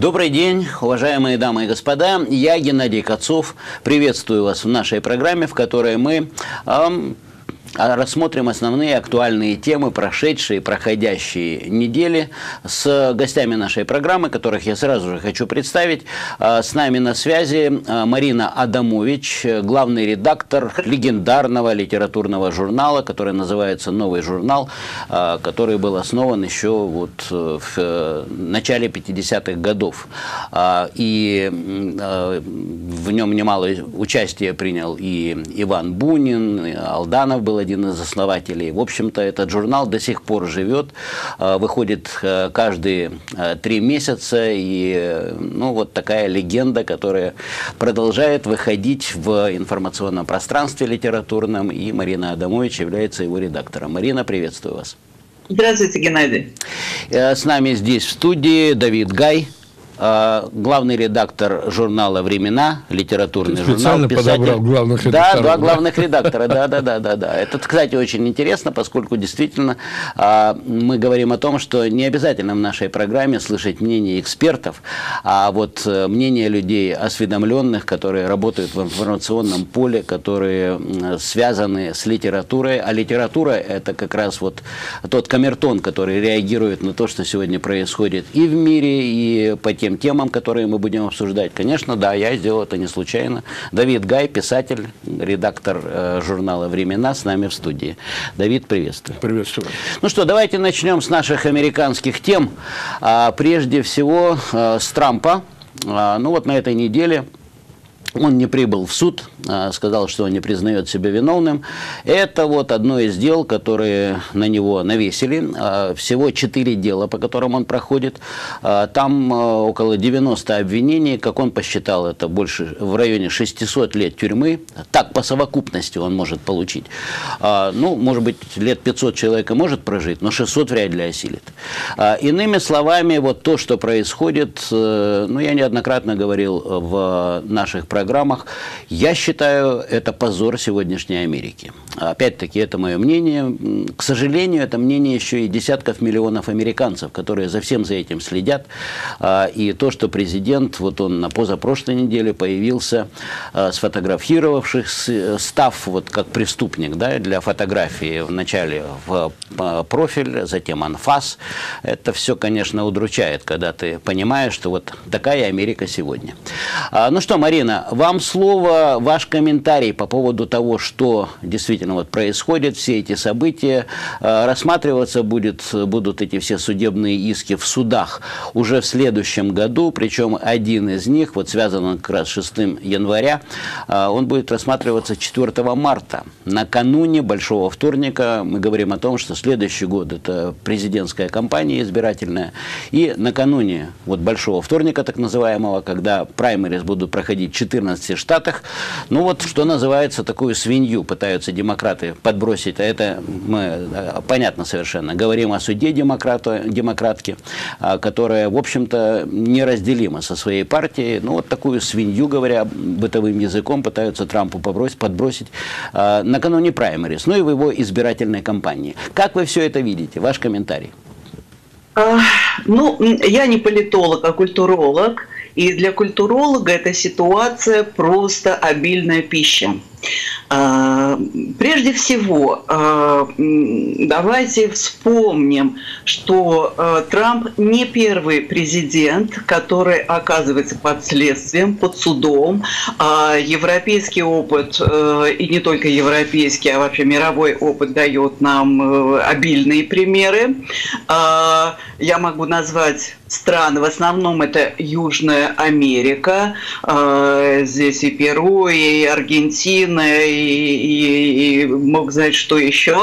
Добрый день, уважаемые дамы и господа. Я, Геннадий Кацов, приветствую вас в нашей программе, в которой мы рассмотрим основные актуальные темы прошедшей и проходящей недели с гостями нашей программы, которых я сразу же хочу представить. С нами на связи Марина Адамович, главный редактор легендарного литературного журнала, который называется «Новый журнал», который был основан еще вот в начале 50-х годов. И в нем немало участия принял и Иван Бунин, и Алданов был один из основателей. В общем-то, этот журнал до сих пор живет, выходит каждые 3 месяца. И ну, вот такая легенда, которая продолжает выходить в информационном пространстве литературном. И Марина Адамович является его редактором. Марина, приветствую вас. Здравствуйте, Геннадий. С нами здесь в студии Давид Гай, главный редактор журнала «Времена», литературный журнал. Специально подобрал главных редакторов. Да, 2 главных редактора. Да. Это, кстати, очень интересно, поскольку действительно мы говорим о том, что не обязательно в нашей программе слышать мнение экспертов, а вот мнение людей осведомленных, которые работают в информационном поле, которые связаны с литературой. А литература – это как раз вот тот камертон, который реагирует на то, что сегодня происходит и в мире, и по теме темам, которые мы будем обсуждать. Конечно, да, я сделал это не случайно. Давид Гай, писатель, редактор журнала «Времена», с нами в студии. Давид, приветствую. Приветствую. Ну что, давайте начнем с наших американских тем. Прежде всего, с Трампа. Ну вот на этой неделе он не прибыл в суд, сказал, что он не признает себя виновным. Это вот одно из дел, которые на него навесили. Всего 4 дела, по которым он проходит. Там около 90 обвинений, как он посчитал, это больше в районе 600 лет тюрьмы. Так, по совокупности он может получить. Ну, может быть, лет 500 человека может прожить, но 600 вряд ли осилит. Иными словами, вот то, что происходит, ну, я неоднократно говорил в наших программах, я считаю, это позор сегодняшней Америки. Опять-таки, это мое мнение. К сожалению, это мнение еще и десятков миллионов американцев, которые за всем за этим следят. И то, что президент, вот он на позапрошлой неделе появился, сфотографировавших, став вот как преступник, да, для фотографии вначале в профиль, затем анфас. Это все, конечно, удручает, когда ты понимаешь, что вот такая Америка сегодня. Ну что, Марина, вам слово, ваш комментарий по поводу того, что действительно вот происходит, все эти события. Рассматриваться будут эти все судебные иски в судах уже в следующем году, причем один из них, вот связан он как раз с 6 января, он будет рассматриваться 4 марта, накануне Большого вторника. Мы говорим о том, что следующий год это президентская кампания избирательная, и накануне вот Большого вторника, так называемого, когда праймерис будут проходить в 14 штатах, ну вот, что называется, такую свинью пытаются демократы подбросить. А это мы, понятно совершенно, говорим о суде демократки, которая, в общем-то, неразделима со своей партией. Ну вот такую свинью, говоря бытовым языком, пытаются Трампу подбросить накануне праймерис, ну и в его избирательной кампании. Как вы все это видите? Ваш комментарий. Ну, я не политолог, а культуролог. И для культуролога эта ситуация просто обильная пища. Прежде всего, давайте вспомним, что Трамп не первый президент, который оказывается под следствием, под судом. Европейский опыт, и не только европейский, а вообще мировой опыт дает нам обильные примеры. Я могу назвать страны, в основном это Южная Америка, здесь и Перу, и Аргентина, и мог знать, что еще.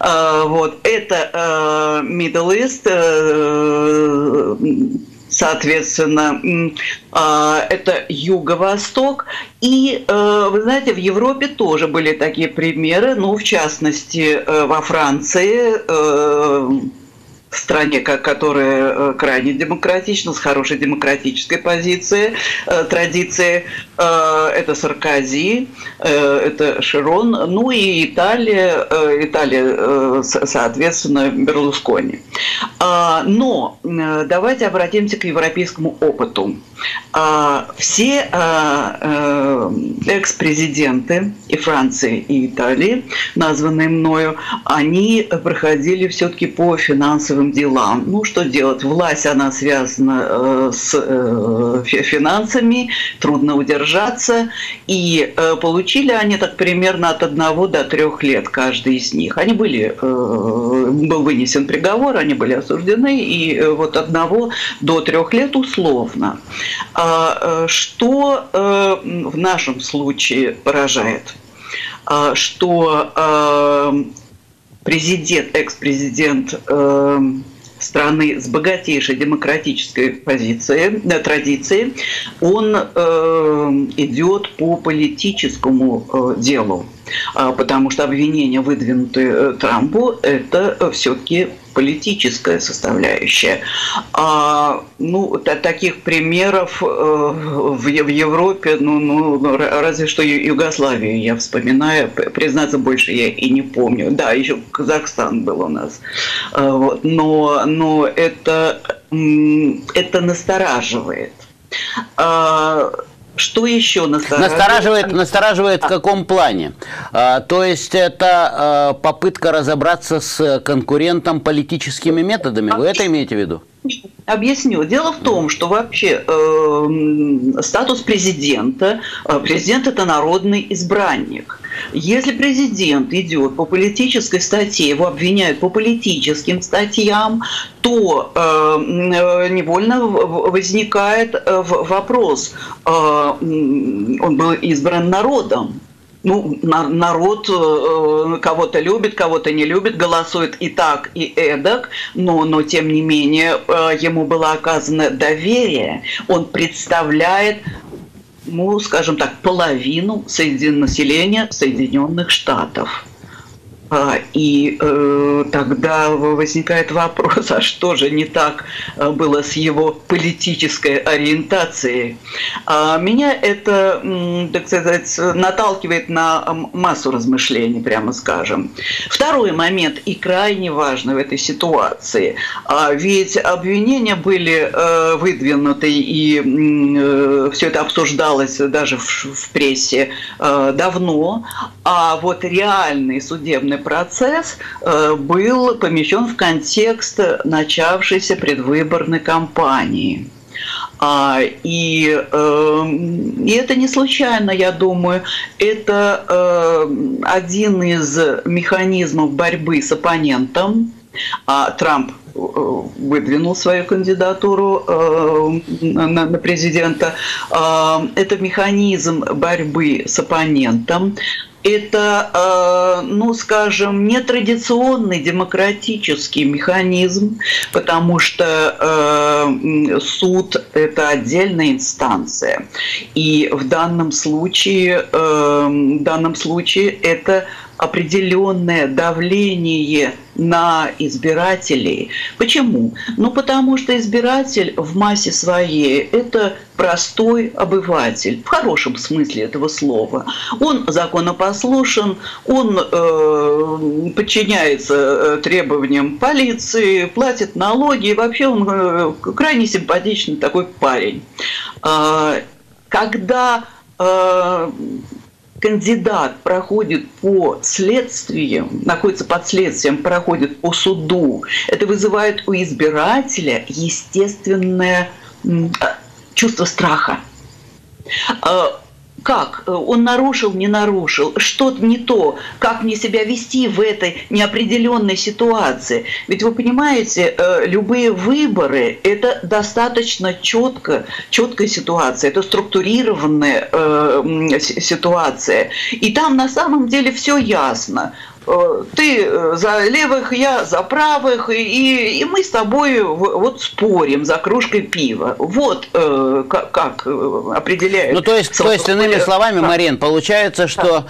Вот. Это Middle East, соответственно, это Юго-Восток. И, вы знаете, в Европе тоже были такие примеры, ну, в частности, во Франции, стране, которая крайне демократична, с хорошей демократической позицией, традиции. Это Саркози, это Широн, ну и Италия, соответственно, Берлускони. Но давайте обратимся к европейскому опыту. Все экс-президенты и Франции, и Италии, названные мною, они проходили все-таки по финансовым делам. Ну, что делать? Власть, она связана с финансами, трудно удержаться. И получили они так примерно от 1 до 3 лет каждый из них. Они был вынесен приговор, они были осуждены, и вот 1 до 3 лет условно. Что в нашем случае поражает? Что президент, экс-президент страны с богатейшей демократической позицией, традицией, он идет по политическому делу, потому что обвинения, выдвинутые Трампу, это все-таки политическая составляющая. Ну, таких примеров в Европе, ну, разве что Югославию я вспоминаю, признаться, больше я и не помню. Да, еще Казахстан был у нас. Вот. Но это настораживает. Что еще настораживает? Настораживает в каком плане? То есть это попытка разобраться с конкурентом политическими методами? Вы это имеете в виду? Объясню. Дело в том, что вообще статус президента, президент – это народный избранник. Если президент идет по политической статье, его обвиняют по политическим статьям, то невольно возникает вопрос, он был избран народом. Ну, народ кого-то любит, кого-то не любит, голосует и так, и эдак, но тем не менее ему было оказано доверие, он представляет, ну, скажем так, половину населения Соединенных Штатов. И тогда возникает вопрос, а что же не так было с его политической ориентацией? Меня это, так сказать, наталкивает на массу размышлений, прямо скажем. Второй момент, и крайне важный в этой ситуации, ведь обвинения были выдвинуты, и все это обсуждалось даже в прессе давно, а вот реальный судебный процесс был помещен в контекст начавшейся предвыборной кампании. И это не случайно, я думаю, это один из механизмов борьбы с оппонентом. Трамп выдвинул свою кандидатуру на президента. Это механизм борьбы с оппонентом. Это, ну, скажем, нетрадиционный демократический механизм, потому что суд – это отдельная инстанция. И в данном случае это определенное давление на избирателей. Почему? Ну, потому что избиратель в массе своей – это простой обыватель, в хорошем смысле этого слова. Он законопослушен, он подчиняется требованиям полиции, платит налоги, и вообще он крайне симпатичный такой парень. Когда кандидат проходит по следствиям, находится под следствием, проходит по суду, это вызывает у избирателя естественное чувство страха. Как? Он нарушил, не нарушил? Что-то не то? Как мне себя вести в этой неопределенной ситуации? Ведь вы понимаете, любые выборы – это достаточно четкая ситуация, это структурированная ситуация. И там на самом деле все ясно. ты за левых, я за правых, и мы с тобой вот спорим за кружкой пива. Вот как определяет... Ну, то есть иными словами, Марин, получается, что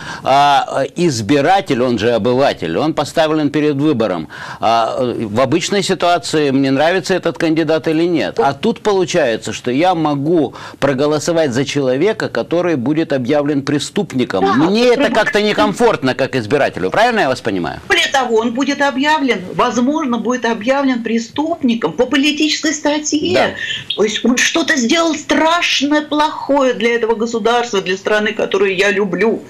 избиратель, он же обыватель, он поставлен перед выбором. В обычной ситуации мне нравится этот кандидат или нет. А тут получается, что я могу проголосовать за человека, который будет объявлен преступником. Да, мне это как-то некомфортно, как избирателю. Правильно я вас понимаю? Более того, он будет объявлен, возможно, будет объявлен преступником по политической статье. Да. То есть он что-то сделал страшное, плохое для этого государства, для страны, которую я люблю.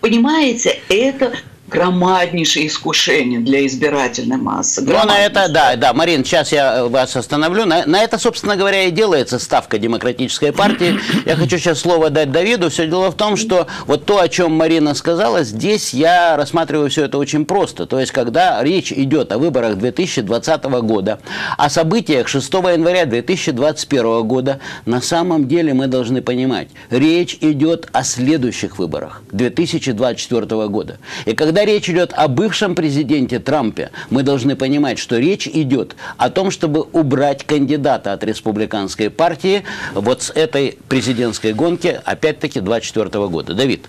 Понимаете, это... громаднейшее искушение для избирательной массы. Но на это, да, Марин, сейчас я вас остановлю. На это, собственно говоря, и делается ставка Демократической партии. Я хочу сейчас слово дать Давиду. Все дело в том, что вот то, о чем Марина сказала, здесь я рассматриваю все это очень просто. То есть, когда речь идет о выборах 2020 года, о событиях 6 января 2021 года, на самом деле мы должны понимать, речь идет о следующих выборах 2024 года. И когда речь идет о бывшем президенте Трампе, мы должны понимать, что речь идет о том, чтобы убрать кандидата от республиканской партии вот с этой президентской гонки, опять-таки, 2024 года. Давид.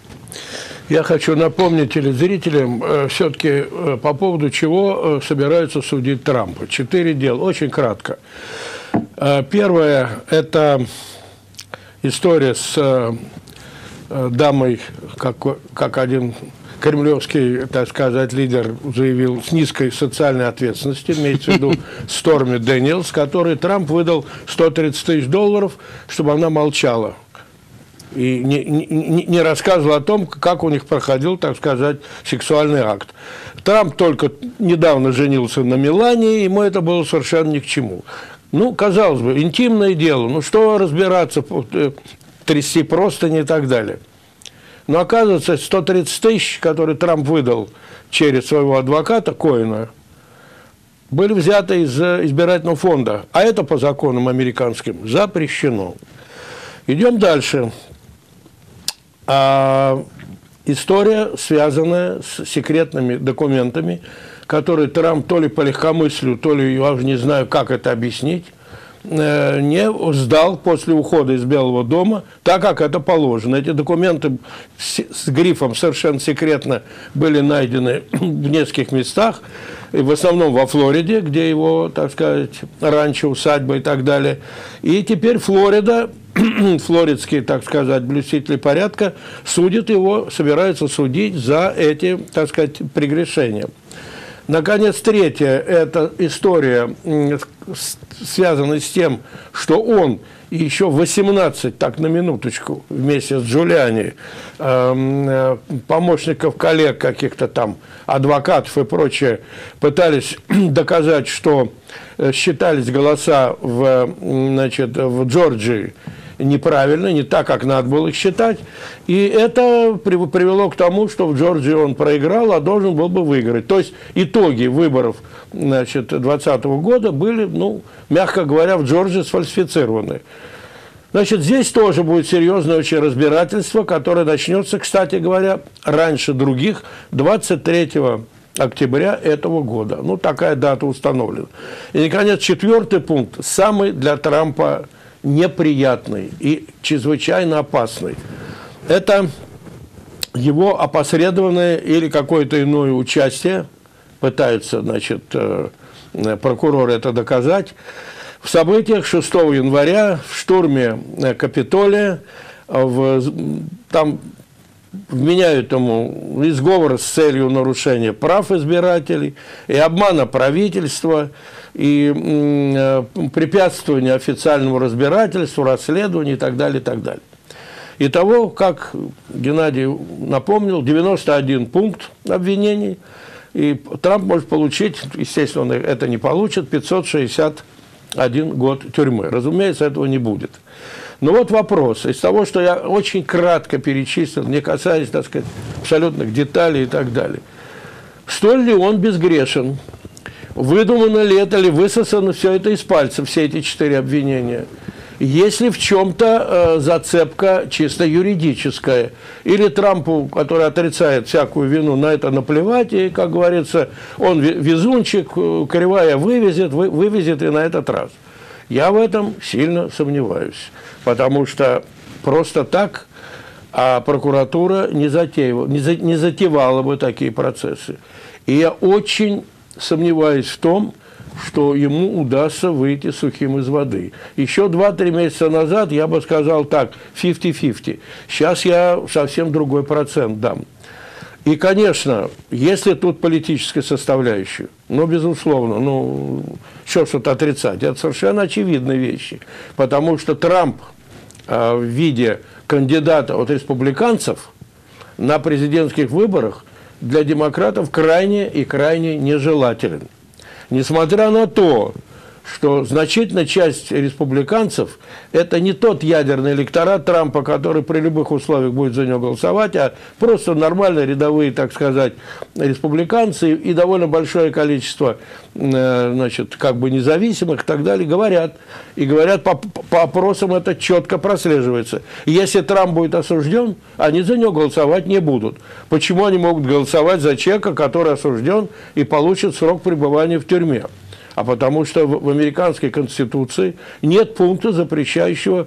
Я хочу напомнить телезрителям все-таки по поводу чего собираются судить Трампа. 4 дела. Очень кратко. Первое – это история с дамой, как один... кремлевский, так сказать, лидер заявил, с низкой социальной ответственностью, имеется в виду Сторми Дэниелс, которой Трамп выдал $130 тысяч, чтобы она молчала и не рассказывала о том, как у них проходил, так сказать, сексуальный акт. Трамп только недавно женился на Мелании, и ему это было совершенно ни к чему. Ну, казалось бы, интимное дело, ну что разбираться, трясти простыни и так далее. Но оказывается, 130 тысяч, которые Трамп выдал через своего адвоката Коэна, были взяты из избирательного фонда. А это по законам американским запрещено. Идем дальше. История, связанная с секретными документами, которые Трамп то ли по легкомыслию, то ли, я уже не знаю, как это объяснить, не сдал после ухода из Белого дома, так как это положено. Эти документы с грифом «совершенно секретно» были найдены в нескольких местах, и в основном во Флориде, где его, так сказать, ранчо, усадьба и так далее. И теперь Флорида, флоридские, так сказать, блюстители порядка, судят его, собираются судить за эти, так сказать, прегрешения. Наконец, третье – это история, связанная с тем, что он еще 18, так на минуточку, вместе с Джулиани, помощников коллег каких-то там, адвокатов и прочее, пытались доказать, что считались голоса в Джорджии неправильно, не так, как надо было их считать. И это привело к тому, что в Джорджии он проиграл, а должен был бы выиграть. То есть итоги выборов 2020 года были, ну, мягко говоря, в Джорджии сфальсифицированы. Значит, здесь тоже будет серьезное очень разбирательство, которое начнется, кстати говоря, раньше других, 23 октября этого года. Ну, такая дата установлена. И, наконец, 4-й пункт, самый для Трампа неприятный и чрезвычайно опасный. Это его опосредованное или какое-то иное участие, пытаются, значит, прокуроры это доказать, в событиях 6 января, в штурме Капитолия, там вменяют ему изговор с целью нарушения прав избирателей и обмана правительства, и препятствование официальному разбирательству, расследованию и так далее, и так далее. Итого, как Геннадий напомнил, 91 пункт обвинений, и Трамп может получить, естественно, он это не получит, 561 год тюрьмы. Разумеется, этого не будет. Но вот вопрос. Из того, что я очень кратко перечислил, не касаясь, так сказать, абсолютных деталей и так далее, столь ли он безгрешен? Выдумано ли это, или высосано все это из пальца, все эти 4 обвинения? если в чем-то зацепка чисто юридическая. Или Трампу, который отрицает всякую вину, на это наплевать, и, как говорится, он везунчик, кривая вывезет и на этот раз. Я в этом сильно сомневаюсь, потому что просто так прокуратура не затевала бы такие процессы. И я очень сомневаюсь в том, что ему удастся выйти сухим из воды. Еще 2-3 месяца назад я бы сказал так, 50-50. Сейчас я совсем другой процент дам. И, конечно, если тут политическая составляющая, ну, безусловно, ну, что что-то отрицать, это совершенно очевидные вещи. Потому что Трамп в виде кандидата от республиканцев на президентских выборах для демократов крайне и крайне нежелателен. Несмотря на то, что значительная часть республиканцев – это не тот ядерный электорат Трампа, который при любых условиях будет за него голосовать, а просто нормальные рядовые, так сказать, республиканцы и довольно большое количество, значит, как бы независимых и так далее, говорят. И говорят, по опросам это четко прослеживается. И если Трамп будет осужден, они за него голосовать не будут. Почему они могут голосовать за человека, который осужден и получит срок пребывания в тюрьме? А потому что в американской конституции нет пункта, запрещающего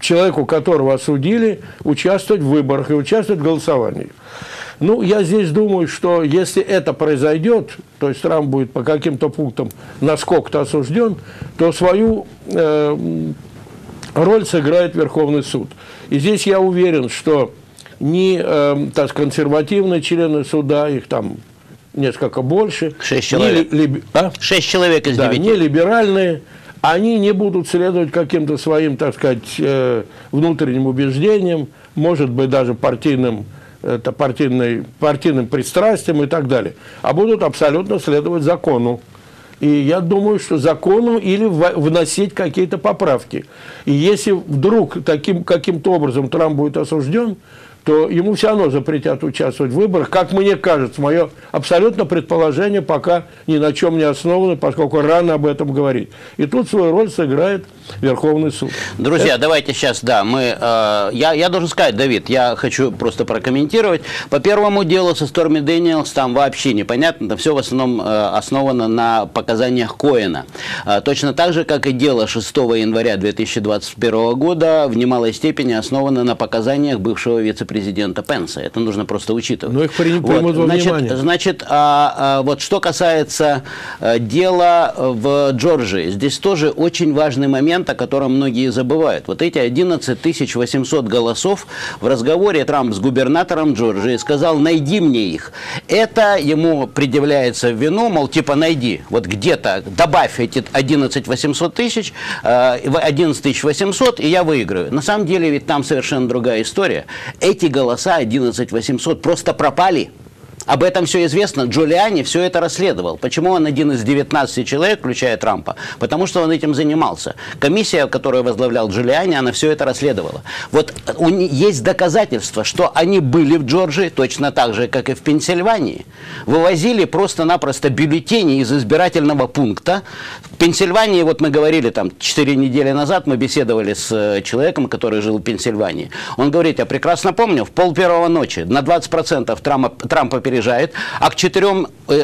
человеку, которого осудили, участвовать в выборах и участвовать в голосовании. Ну, я здесь думаю, что если это произойдет, то есть Трамп будет по каким-то пунктам насколько-то осужден, то свою роль сыграет Верховный суд. И здесь я уверен, что ни консервативные члены суда, их там несколько больше. 6 человек из 9. Да, не либеральные. Они не будут следовать каким-то своим, так сказать, внутренним убеждениям, может быть, даже партийным пристрастиям и так далее. А будут абсолютно следовать закону. И я думаю, что закону или вносить какие-то поправки. И если вдруг каким-то образом Трамп будет осужден, то ему все равно запретят участвовать в выборах. Как мне кажется, мое абсолютно предположение пока ни на чем не основано, поскольку рано об этом говорить. И тут свою роль сыграет Верховный суд. Друзья, давайте сейчас, да, я должен сказать, Давид, я хочу просто прокомментировать. По первому делу со Сторми Дэниелс там вообще непонятно, там все в основном основано на показаниях Коэна. Точно так же, как и дело 6 января 2021 года в немалой степени основано на показаниях бывшего вице-президента Пенса. Это нужно просто учитывать. Но их примут во внимание. Значит, вот что касается дела в Джорджии, здесь тоже очень важный момент, о котором многие забывают. Вот эти 11 800 голосов в разговоре Трамп с губернатором Джорджии сказал: найди мне их. Это ему предъявляется в вину, мол, типа найди, вот где-то добавь эти 11 800, и я выиграю. На самом деле ведь там совершенно другая история. Эти голоса 11800 просто пропали. Об этом все известно. Джулиани все это расследовал. Почему он один из 19 человек, включая Трампа? Потому что он этим занимался. Комиссия, которую возглавлял Джулиани, она все это расследовала. Вот есть доказательства, что они были в Джорджии, точно так же, как и в Пенсильвании. Вывозили просто-напросто бюллетени из избирательного пункта. В Пенсильвании, вот мы говорили там 4 недели назад, мы беседовали с человеком, который жил в Пенсильвании. Он говорит: я прекрасно помню, в 1:30 ночи на 20% Трампа переживает, а к 4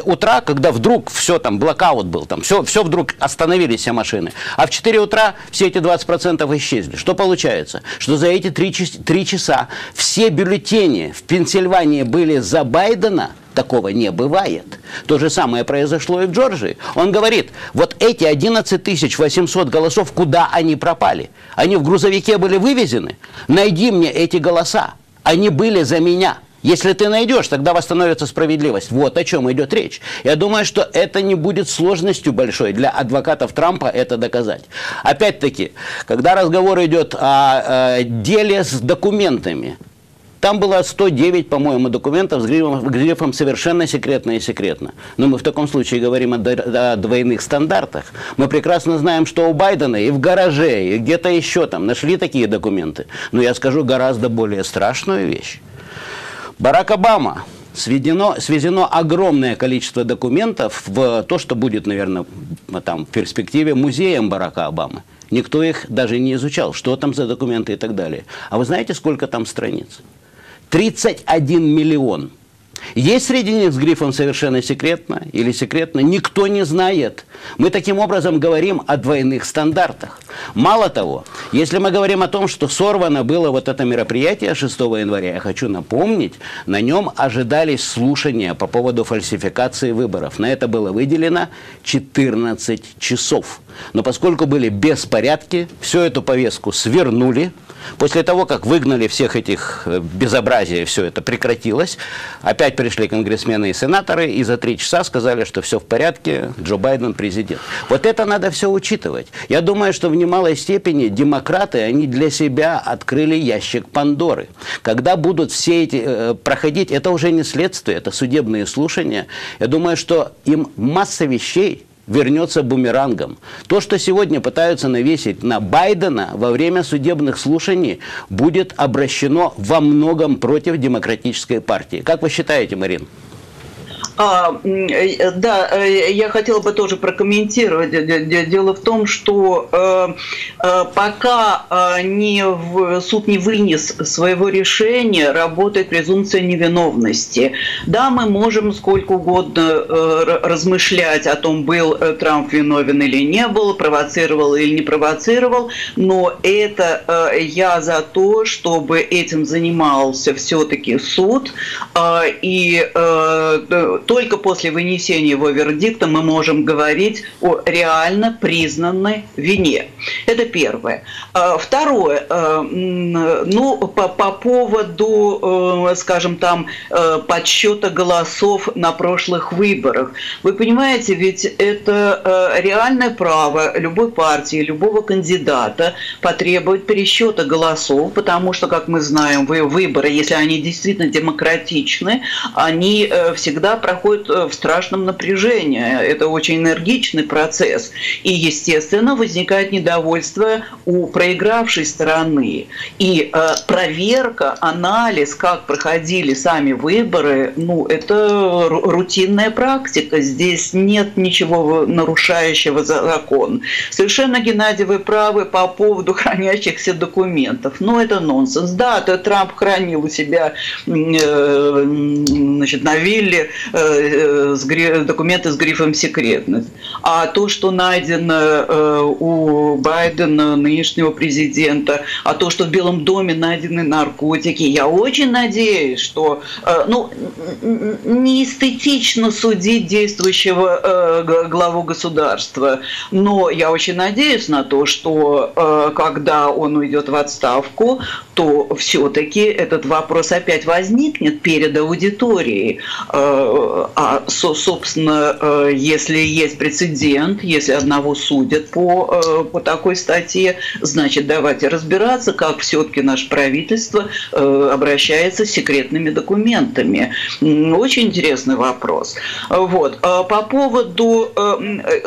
утра, когда вдруг все там, блокаут был, там все вдруг остановились, все машины, а в 4 утра все эти 20% исчезли. Что получается? Что за эти 3 часа все бюллетени в Пенсильвании были за Байдена? Такого не бывает. То же самое произошло и в Джорджии. Он говорит: вот эти 11 800 голосов, куда они пропали? Они в грузовике были вывезены? Найди мне эти голоса. Они были за меня. Если ты найдешь, тогда восстановится справедливость. Вот о чем идет речь. Я думаю, что это не будет сложностью большой для адвокатов Трампа это доказать. Опять-таки, когда разговор идет о деле с документами, там было 109, по-моему, документов с грифом «совершенно секретно» и «секретно». Но мы в таком случае говорим о двойных стандартах. Мы прекрасно знаем, что у Байдена и в гараже, и где-то еще там нашли такие документы. Но я скажу гораздо более страшную вещь. Барак Обама сведено огромное количество документов в то, что будет, наверное, там, в перспективе музеем Барака Обамы. Никто их даже не изучал, что там за документы и так далее. А вы знаете, сколько там страниц? 31 миллион. Есть среди них с грифом «совершенно секретно» или «секретно», никто не знает. Мы таким образом говорим о двойных стандартах. Мало того, если мы говорим о том, что сорвано было вот это мероприятие 6 января, я хочу напомнить, на нем ожидались слушания по поводу фальсификации выборов. На это было выделено 14 часов. Но поскольку были беспорядки, всю эту повестку свернули. После того, как выгнали всех этих безобразий, все это прекратилось. Опять пришли конгрессмены и сенаторы, и за 3 часа сказали, что все в порядке, Джо Байден президент. Вот это надо все учитывать. Я думаю, что в немалой степени демократы, они для себя открыли ящик Пандоры. Когда будут все эти проходить, это уже не следствие, это судебные слушания. Я думаю, что им масса вещей вернется бумерангом. То, что сегодня пытаются навесить на Байдена во время судебных слушаний, будет обращено во многом против демократической партии. Как вы считаете, Марин? Да, я хотела бы тоже прокомментировать. Дело в том, что пока суд не вынес своего решения, работает презумпция невиновности. Да, мы можем сколько угодно размышлять о том, был Трамп виновен или не был, провоцировал или не провоцировал, но это я за то, чтобы этим занимался все-таки суд, и только после вынесения его вердикта мы можем говорить о реально признанной вине. Это первое. Второе. Ну, по поводу, скажем, там, подсчета голосов на прошлых выборах. Вы понимаете, ведь это реальное право любой партии, любого кандидата потребовать пересчета голосов, потому что, как мы знаем, выборы, если они действительно демократичны, они всегда проходит в страшном напряжении. Это очень энергичный процесс. И, естественно, возникает недовольство у проигравшей стороны. И проверка, анализ, как проходили сами выборы, ну, это рутинная практика. Здесь нет ничего нарушающего закон. Совершенно, Геннадий, вы правы по поводу хранящихся документов. Ну, это нонсенс. Да, то Трамп хранил у себя на вилле документы с грифом «секретность». А то, что найдено у Байдена, нынешнего президента, а то, что в Белом доме найдены наркотики, я очень надеюсь, что неэстетично судить действующего главу государства, но я очень надеюсь на то, что когда он уйдет в отставку, то все-таки этот вопрос опять возникнет перед аудиторией. А, собственно, если есть прецедент, если одного судят по такой статье, значит, давайте разбираться, как все-таки наше правительство обращается с секретными документами. Очень интересный вопрос. Вот. По поводу...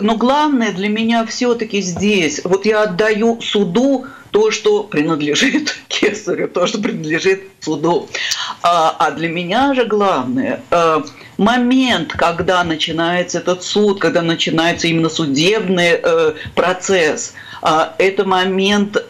Но главное для меня все-таки здесь. Вот я отдаю суду то, что принадлежит кесарю, то, что принадлежит суду. А для меня же главное момент, когда начинается этот суд, когда начинается именно судебный процесс. Это момент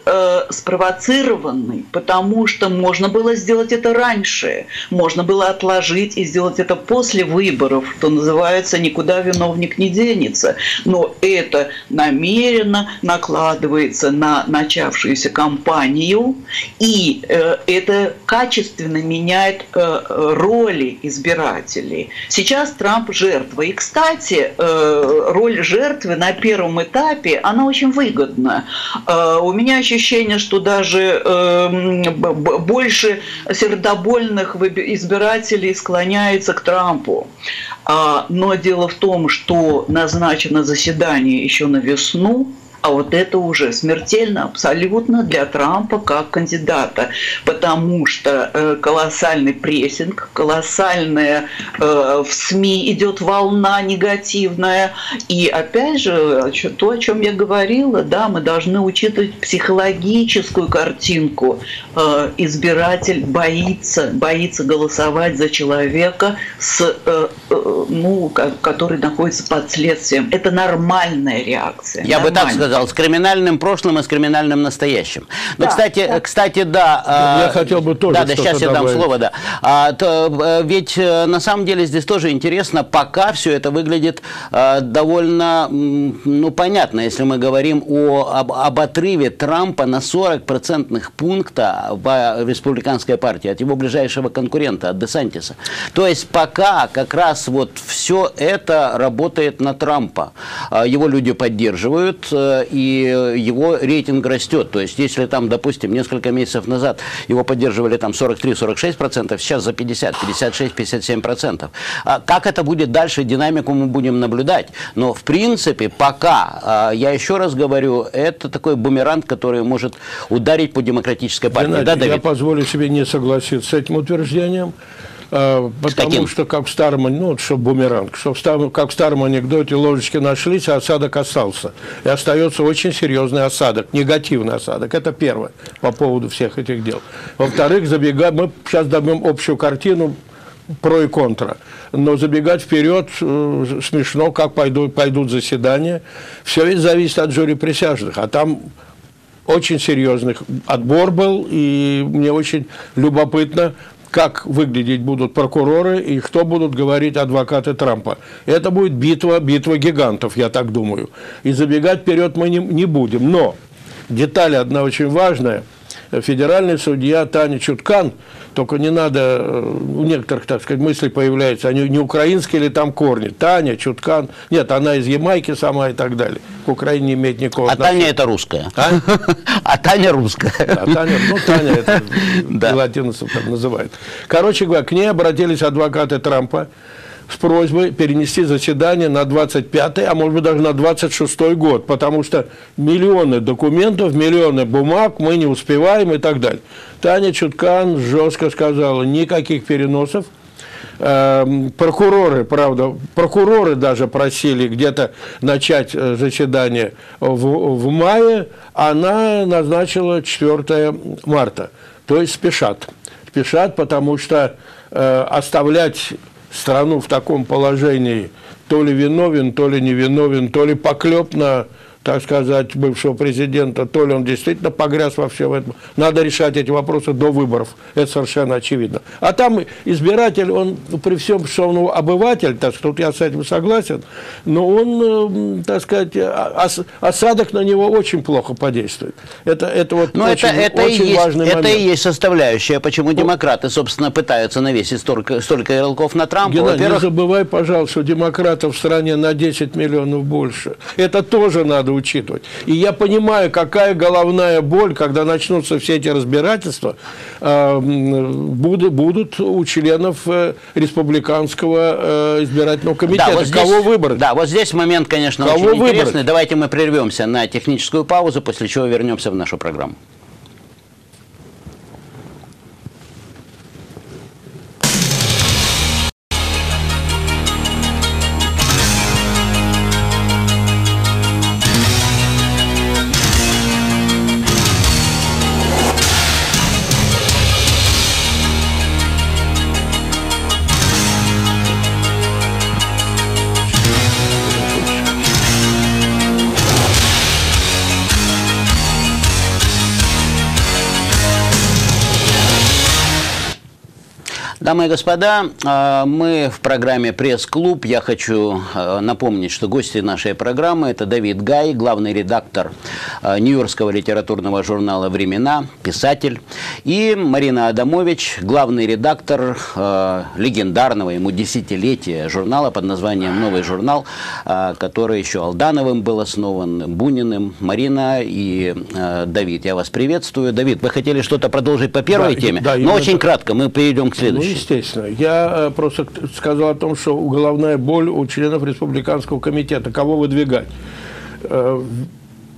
спровоцированный, потому что можно было сделать это раньше, можно было отложить и сделать это после выборов, что называется, никуда виновник не денется. Но это намеренно накладывается на начавшуюся кампанию, и это качественно меняет роли избирателей. Сейчас Трамп жертва. И, кстати, роль жертвы на первом этапе, она очень выгодна. У меня ощущение, что даже больше сердобольных избирателей склоняется к Трампу. Но дело в том, что назначено заседание еще на весну, А вот это уже смертельно абсолютно для Трампа как кандидата, потому что колоссальный прессинг, колоссальная в СМИ идет волна негативная. И опять же, то, о чем я говорила, да, мы должны учитывать психологическую картинку. Избиратель боится голосовать за человека, который находится под следствием. Это нормальная реакция. Я бы так сказал, с криминальным прошлым и с криминальным настоящим. Но, да, кстати, да. Я хотел бы тоже сейчас я дам слово, да. Ведь на самом деле здесь тоже интересно, пока все это выглядит довольно, понятно, если мы говорим об отрыве Трампа на 40% пункта в республиканской партии от его ближайшего конкурента, от Десантиса. То есть пока как раз вот все это работает на Трампа. Его люди поддерживают, и его рейтинг растет. То есть если там, допустим, несколько месяцев назад его поддерживали там 43-46%, сейчас за 50-56-57%. Как это будет дальше, динамику мы будем наблюдать. Но в принципе пока, я еще раз говорю, это такой бумеранг, который может ударить по демократической партии. Геннадий, да, Давид? Я позволю себе не согласиться с этим утверждением. Потому что, как в старом, бумеранг, как в старом анекдоте, ложечки нашлись, а осадок остался. И остается очень серьезный осадок, негативный осадок. Это первое по поводу всех этих дел. Во-вторых, мы сейчас добьем общую картину про и контра. Но забегать вперед смешно, как пойдут заседания. Все ведь зависит от жюри присяжных, а там... Очень серьезный отбор был, и мне очень любопытно, как выглядеть будут прокуроры и что будут говорить адвокаты Трампа. Это будет битва гигантов, я так думаю. И забегать вперед мы не будем. Но деталь одна очень важная. Федеральный судья Таня Чуткан, только не надо, у некоторых, так сказать, мысли появляются, они не украинские ли там корни, Таня Чуткан, нет, она из Ямайки сама и так далее, к Украине не имеет никакого отношения. Таня это русская. А Таня русская. Таня это латинцев называют. Короче говоря, к ней обратились адвокаты Трампа с просьбой перенести заседание на 25-й, а может быть даже на 26-й год, потому что миллионы документов, миллионы бумаг, мы не успеваем и так далее. Таня Чуткан жестко сказала, никаких переносов. Прокуроры, правда, даже просили где-то начать заседание в мае, она назначила 4 марта, то есть спешат. Спешат, потому что оставлять... страну в таком положении, то ли виновен, то ли невиновен, то ли поклеп на, так сказать, бывшего президента, то ли он действительно погряз вообще в этом. Надо решать эти вопросы до выборов, это совершенно очевидно. А там избиратель, он при всем, что он обыватель, так что тут я с этим согласен, но он, так сказать, осадок на него очень плохо подействует. Это вот очень важный момент. Это и есть составляющая, почему демократы, собственно, пытаются навесить столько ярлыков на Трампа. Геннадий, не забывай, пожалуйста, у демократов в стране на 10 миллионов больше. Это тоже надо учитывать. И я понимаю, какая головная боль, когда начнутся все эти разбирательства, будут у членов республиканского избирательного комитета. Да, вот здесь, кого выбрать? Да, вот здесь момент, конечно, кого очень интересный. Выбрать? Давайте мы прервемся на техническую паузу, после чего вернемся в нашу программу. Дамы и господа, мы в программе «Пресс-клуб». Я хочу напомнить, что гости нашей программы – это Давид Гай, главный редактор нью-йоркского литературного журнала «Времена», писатель, и Марина Адамович, главный редактор легендарного ему десятилетия журнала под названием «Новый журнал», который еще Алдановым был основан, Буниным. Марина и Давид, я вас приветствую. Давид, вы хотели что-то продолжить по первой теме? Да, но очень кратко, мы перейдем к следующей. Естественно. Я просто сказал о том, что головная боль у членов республиканского комитета. Кого выдвигать?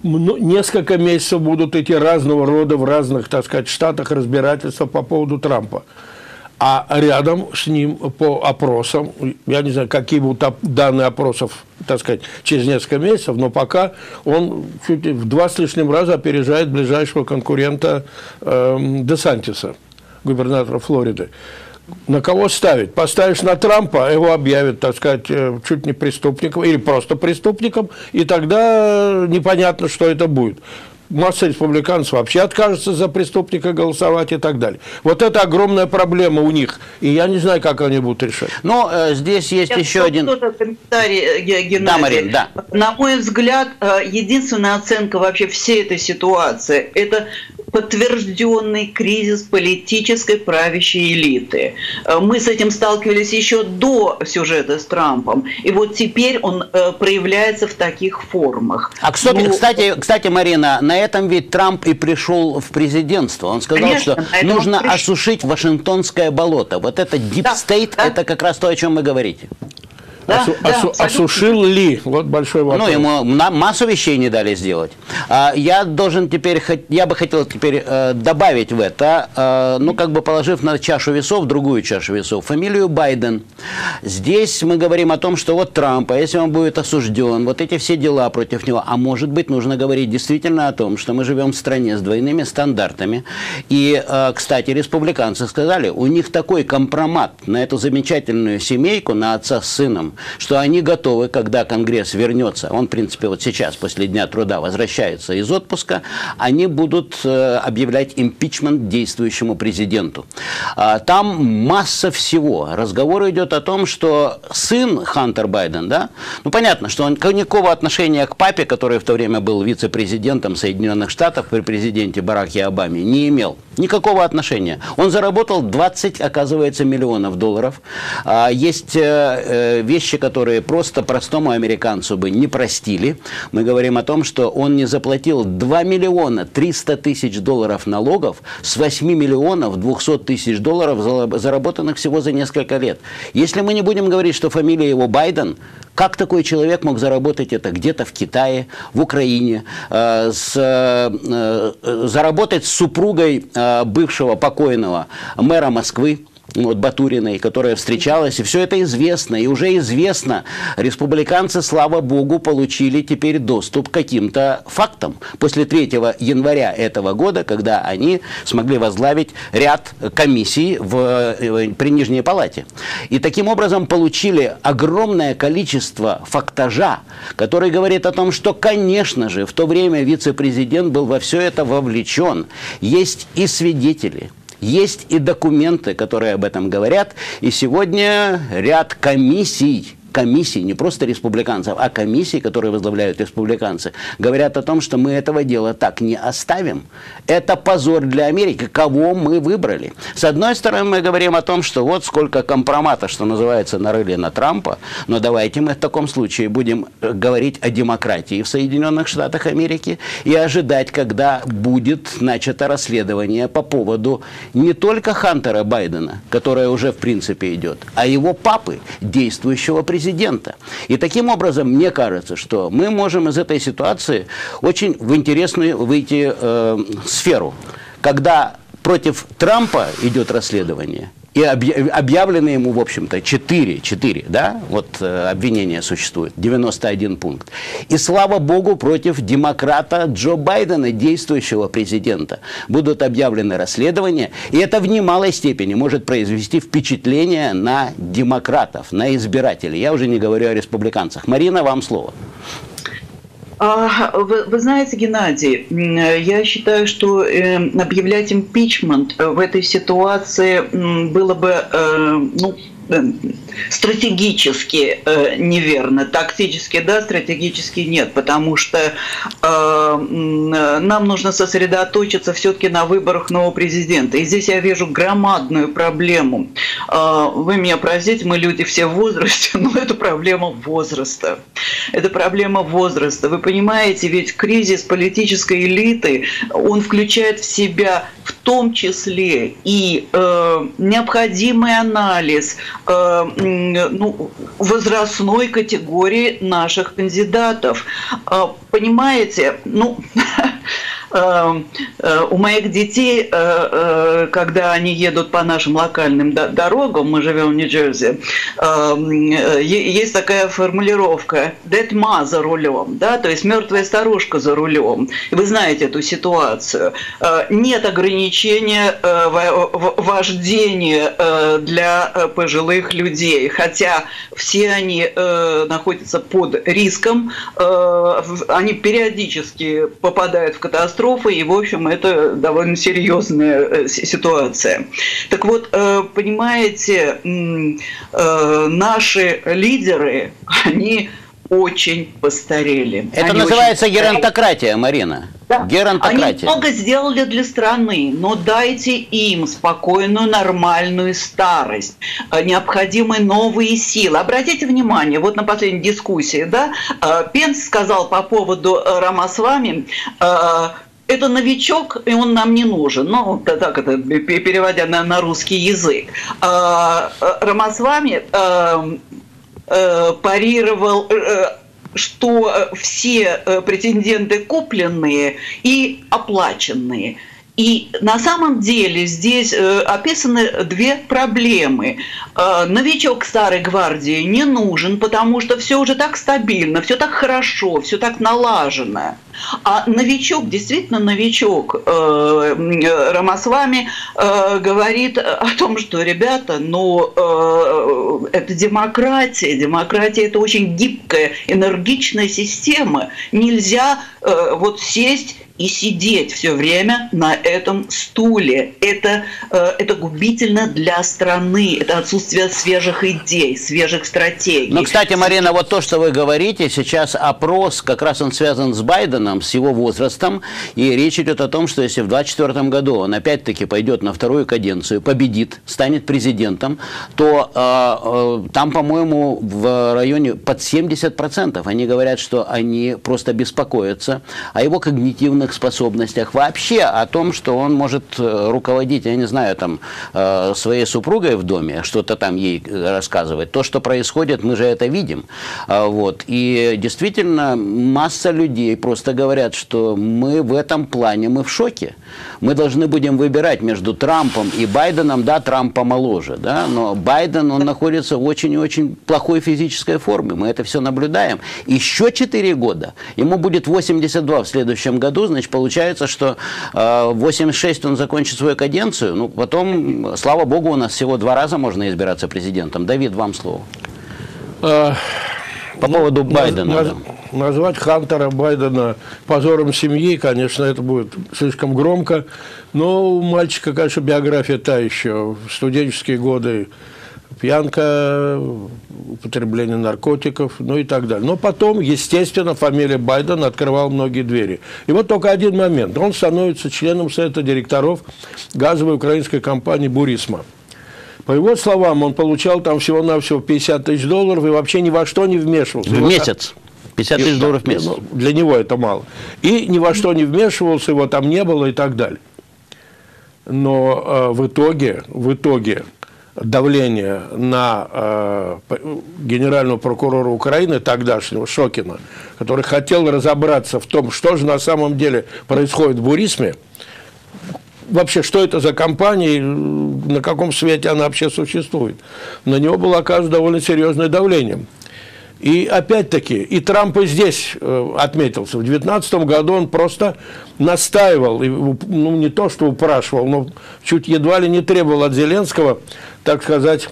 несколько месяцев будут эти разного рода в разных, так сказать, штатах разбирательства по поводу Трампа. А рядом с ним по опросам, я не знаю, какие будут данные опросов, так сказать, через несколько месяцев, но пока он чуть в 2 с лишним раза опережает ближайшего конкурента Десантиса, губернатора Флориды. На кого ставить? Поставишь на Трампа, его объявят, так сказать, чуть не преступником или просто преступником, и тогда непонятно, что это будет. Масса республиканцев вообще откажется за преступника голосовать и так далее. Вот это огромная проблема у них. И я не знаю, как они будут решать. Но здесь есть еще один... комментарий, Геннадий. Да, Марин, да. На мой взгляд, единственная оценка вообще всей этой ситуации – это подтвержденный кризис политической правящей элиты. Мы с этим сталкивались еще до сюжета с Трампом. И вот теперь он проявляется в таких формах. А, кстати, Марина, на этом ведь Трамп и пришел в президентство. Он сказал, конечно, что нужно осушить Вашингтонское болото. Вот это deep state, это как раз то, о чем вы говорите. Да, осушил ли? Вот большой вопрос. Ну, ему массу вещей не дали сделать. Я бы хотел теперь добавить в это, ну, как бы положив на чашу весов, другую чашу весов, фамилию Байден. Здесь мы говорим о том, что вот Трамп, а если он будет осужден, вот эти все дела против него, а может быть, нужно говорить действительно о том, что мы живем в стране с двойными стандартами. И, кстати, республиканцы сказали, у них такой компромат на эту замечательную семейку, на отца с сыном, что они готовы, когда Конгресс вернется, он, в принципе, вот сейчас, после Дня труда, возвращается из отпуска, они будут объявлять импичмент действующему президенту. Там масса всего. Разговор идет о том, что сын Хантер Байден, да, ну, понятно, что он никакого отношения к папе, который в то время был вице-президентом Соединенных Штатов при президенте Бараке Обаме, не имел. Никакого отношения. Он заработал 20, оказывается, миллионов долларов. Есть вещи, которые просто простому американцу бы не простили. Мы говорим о том, что он не заплатил 2 миллиона 300 тысяч долларов налогов с 8 миллионов 200 тысяч долларов, заработанных всего за несколько лет. Если мы не будем говорить, что фамилия его Байден, как такой человек мог заработать это где-то в Китае, в Украине, заработать с супругой бывшего покойного мэра Москвы, вот Батуриной, которая встречалась, и все это известно, и уже известно. Республиканцы, слава богу, получили теперь доступ к каким-то фактам после 3 января этого года, когда они смогли возглавить ряд комиссий при Нижней Палате. И таким образом получили огромное количество фактажа, который говорит о том, что, конечно же, в то время вице-президент был во все это вовлечен. Есть и свидетели. Есть и документы, которые об этом говорят. И сегодня ряд комиссий, не просто республиканцев, а комиссий, которые возглавляют республиканцы, говорят о том, что мы этого дела так не оставим. Это позор для Америки, кого мы выбрали. С одной стороны, мы говорим о том, что вот сколько компромата, что называется, нарыли на Трампа, но давайте мы в таком случае будем говорить о демократии в Соединенных Штатах Америки и ожидать, когда будет начато расследование по поводу не только Хантера Байдена, которое уже в принципе идет, а его папы, действующего президента. И таким образом, мне кажется, что мы можем из этой ситуации очень в интересную выйти сферу, когда против Трампа идет расследование, и объявлены ему, в общем-то, 4, да, вот обвинения существует, 91 пункт. И, слава богу, против демократа Джо Байдена, действующего президента, будут объявлены расследования, и это в немалой степени может произвести впечатление на демократов, на избирателей. Я уже не говорю о республиканцах. Марина, вам слово. Вы знаете, Геннадий, я считаю, что объявлять импичмент в этой ситуации было бы стратегически неверно, тактически да, стратегически нет, потому что нам нужно сосредоточиться все-таки на выборах нового президента. И здесь я вижу громадную проблему. Вы меня простите, мы люди все в возрасте, но это проблема возраста. Это проблема возраста. Вы понимаете, ведь кризис политической элиты, он включает в себя в том числе и необходимый анализ возрастной категории наших кандидатов. Понимаете, у моих детей, когда они едут по нашим локальным дорогам, мы живем в Нью-Джерси, есть такая формулировка «dead ma за рулем», да? То есть «мертвая старушка за рулем». Вы знаете эту ситуацию. Нет ограничения вождения для пожилых людей, хотя все они находятся под риском, они периодически попадают в катастрофу, и, в общем, это довольно серьезная ситуация. Так вот, понимаете, наши лидеры, они очень постарели. Это они называется геронтократия, Марина. Да. Они много сделали для страны, но дайте им спокойную, нормальную старость. Необходимы новые силы. Обратите внимание, вот на последней дискуссии, да, Пенс сказал по поводу Рамасвами, это новичок, и он нам не нужен. Ну, так это, переводя на русский язык. Рамасвами парировал, что все претенденты купленные и оплаченные. И на самом деле здесь описаны две проблемы. Новичок старой гвардии не нужен, потому что все уже так стабильно, все так хорошо, все так налажено. А новичок, действительно новичок Рамасвами говорит о том, что, ребята, это демократия. Демократия – это очень гибкая, энергичная система. Нельзя сесть и сидеть все время на этом стуле. Это губительно для страны. Это отсутствие свежих идей, свежих стратегий. Но, кстати, Марина, вот то, что вы говорите, сейчас опрос, как раз он связан с Байденом, с его возрастом. И речь идет о том, что если в 2024 году он опять-таки пойдет на вторую каденцию, победит, станет президентом, то там, по-моему, в районе под 70%. Они говорят, что они просто беспокоятся о его когнитивном способностях, вообще о том, что он может руководить, я не знаю, там, своей супругой в доме, что-то там ей рассказывать. То, что происходит, мы же это видим. Вот. И действительно, масса людей просто говорят, что мы в этом плане, мы в шоке. Мы должны будем выбирать между Трампом и Байденом. Да, Трамп помоложе, да, но Байден, он находится в очень и очень плохой физической форме. Мы это все наблюдаем. Еще 4 года. Ему будет 82 в следующем году. Значит, получается, что 86 он закончит свою каденцию. Ну, потом, слава богу, у нас всего 2 раза можно избираться президентом. Давид, вам слово. По поводу Байдена. Назвать Хантера Байдена позором семьи, конечно, это будет слишком громко. Но у мальчика, конечно, биография та еще. В студенческие годы пьянка, употребление наркотиков, ну и так далее. Но потом, естественно, фамилия Байдена открывала многие двери. И вот только один момент. Он становится членом совета директоров газовой украинской компании «Бурисма». По его словам, он получал там всего-навсего 50 тысяч долларов и вообще ни во что не вмешивался. В месяц. 50 тысяч долларов в месяц. Для него это мало. И ни во что не вмешивался, его там не было и так далее. Но в итоге давление на генерального прокурора Украины, тогдашнего Шокина, который хотел разобраться в том, что же на самом деле происходит в «Бурисме», вообще, что это за компания, на каком свете она вообще существует, на него было оказано довольно серьезное давление. И опять-таки, и Трамп и здесь отметился. В 2019 году он просто настаивал, не то что упрашивал, но чуть едва ли не требовал от Зеленского, так сказать,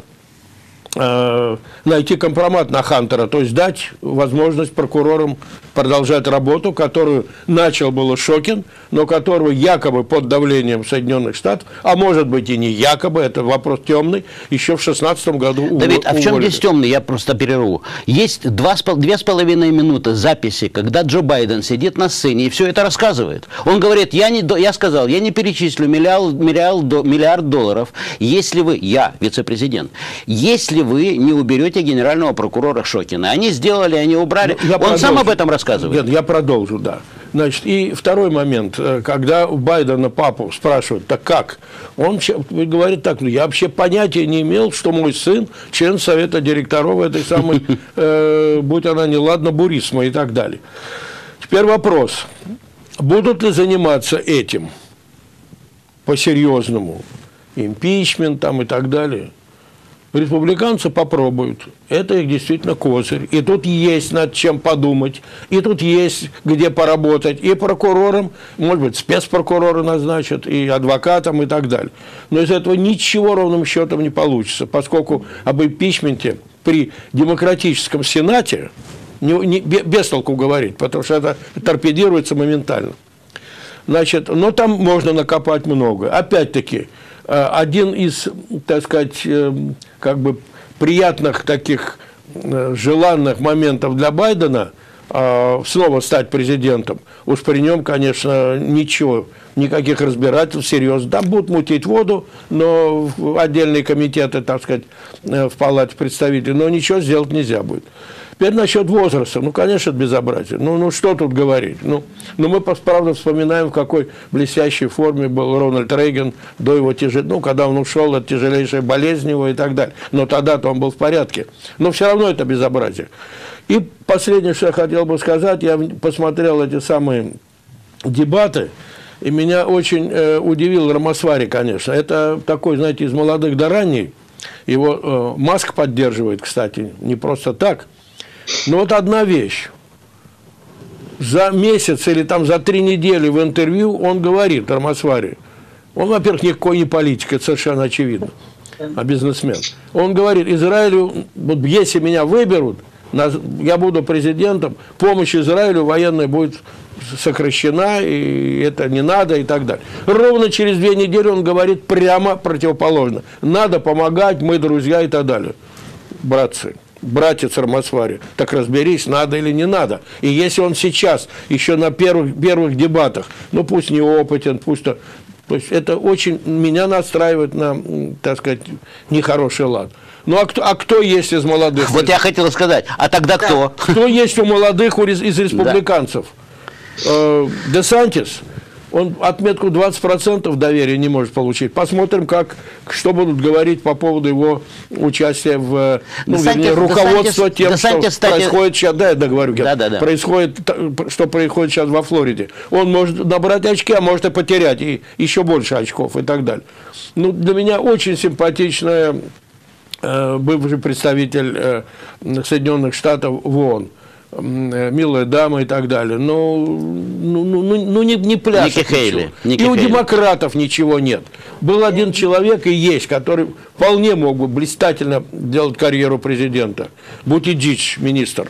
найти компромат на Хантера, то есть дать возможность прокурорам продолжать работу, которую начал было Шокин, но которого якобы под давлением Соединенных Штатов, а может быть и не якобы, это вопрос темный, еще в 2016 году уволили. Давид, а в чем здесь темный? Я просто перерву. Есть 2,5 минуты записи, когда Джо Байден сидит на сцене и все это рассказывает. Он говорит, я не перечислю миллиард долларов, если вы, я вице-президент, если вы не уберете генерального прокурора Шокина. Они сделали, они убрали. Он сам об этом рассказывает. Нет, я продолжу, да. Значит, и второй момент, когда у Байдена папу спрашивают, так как? Он говорит так, ну я вообще понятия не имел, что мой сын член совета директоров этой самой, будь она неладна, Бурисма и так далее. Теперь вопрос, будут ли заниматься этим по-серьезному, импичмент там и так далее? Республиканцы попробуют. Это их действительно козырь. И тут есть над чем подумать. И тут есть где поработать. И прокурором, может быть, спецпрокурора назначат, и адвокатом, и так далее. Но из этого ничего ровным счетом не получится, поскольку об импичменте при демократическом сенате без толку говорить, потому что это торпедируется моментально. Значит, но там можно накопать много. Опять-таки, один из, так сказать, как бы приятных таких желанных моментов для Байдена снова стать президентом, уж при нем, конечно, ничего, никаких разбирательств серьезно. Да, будут мутить воду, но отдельные комитеты, так сказать, в Палате представителей, но ничего сделать нельзя будет. Теперь насчет возраста. Ну, конечно, это безобразие. Ну что тут говорить? Ну, мы, правда, вспоминаем, в какой блестящей форме был Рональд Рейган до его тяжелейшей, ну, когда он ушел от тяжелейшей болезни его и так далее. Но тогда-то он был в порядке. Но все равно это безобразие. И последнее, что я хотел бы сказать, я посмотрел эти самые дебаты, и меня очень удивил Рамасвами, конечно. Это такой, знаете, из молодых до ранней. Его Маск поддерживает, кстати, не просто так. Но вот одна вещь. За месяц или там за 3 недели в интервью он говорит, Рамасвами, он, во-первых, никакой не политик, это совершенно очевидно, а бизнесмен. Он говорит, Израилю, вот если меня выберут, я буду президентом, помощь Израилю военная будет сокращена, и это не надо, и так далее. Ровно через 2 недели он говорит прямо противоположно. Надо помогать, мы друзья и так далее. Братцы. Братец Рамасвами, так разберись, надо или не надо. И если он сейчас, еще на первых дебатах, ну пусть неопытен, пусть... То есть это очень меня настраивает на, так сказать, нехороший лад. Ну а кто есть из молодых? Вот я хотел сказать, а тогда кто? Кто есть у молодых из республиканцев? Десантис. Он отметку 20% доверия не может получить. Посмотрим, что будут говорить по поводу его участия в руководство тем, что происходит сейчас. Да, я договорю, что происходит сейчас во Флориде. Он может набрать очки, а может и потерять, и еще больше очков и так далее. Ну, для меня очень симпатичная бывший представитель Соединенных Штатов в ООН. Милая дама и так далее. Ну не пляшет. И у демократов ничего нет. Был один человек и есть, который вполне мог бы блистательно делать карьеру президента. Бутиджич, министр.